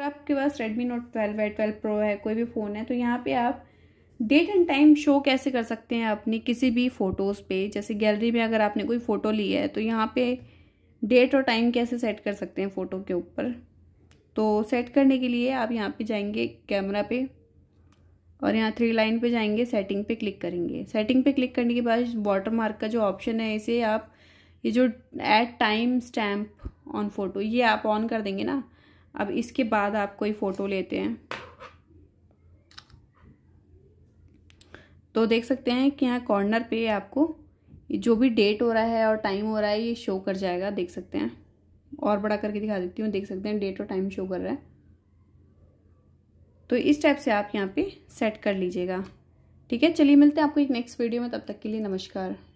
तो आपके पास रेडमी नोट 12 है 12 प्रो है, कोई भी फ़ोन है, तो यहाँ पे आप डेट एंड टाइम शो कैसे कर सकते हैं अपनी किसी भी फ़ोटोज़ पे। जैसे गैलरी में अगर आपने कोई फ़ोटो ली है तो यहाँ पे डेट और टाइम कैसे सेट कर सकते हैं फ़ोटो के ऊपर। तो सेट करने के लिए आप यहाँ पे जाएंगे कैमरा पे और यहाँ 3 लाइन पे जाएंगे, सेटिंग पे क्लिक करेंगे। सेटिंग पे क्लिक करने के बाद वाटरमार्क का जो ऑप्शन है, इसे आप ये जो add time stamp on photo ये आप ऑन कर देंगे ना। अब इसके बाद आप कोई फ़ोटो लेते हैं तो देख सकते हैं कि यहाँ कॉर्नर पे आपको जो भी डेट हो रहा है और टाइम हो रहा है ये शो कर जाएगा। देख सकते हैं, और बड़ा करके दिखा देती हूँ। देख सकते हैं डेट और टाइम शो कर रहा है। तो इस टाइप से आप यहाँ पे सेट कर लीजिएगा। ठीक है, चलिए मिलते हैं आपको एक नेक्स्ट वीडियो में। तब तक के लिए नमस्कार।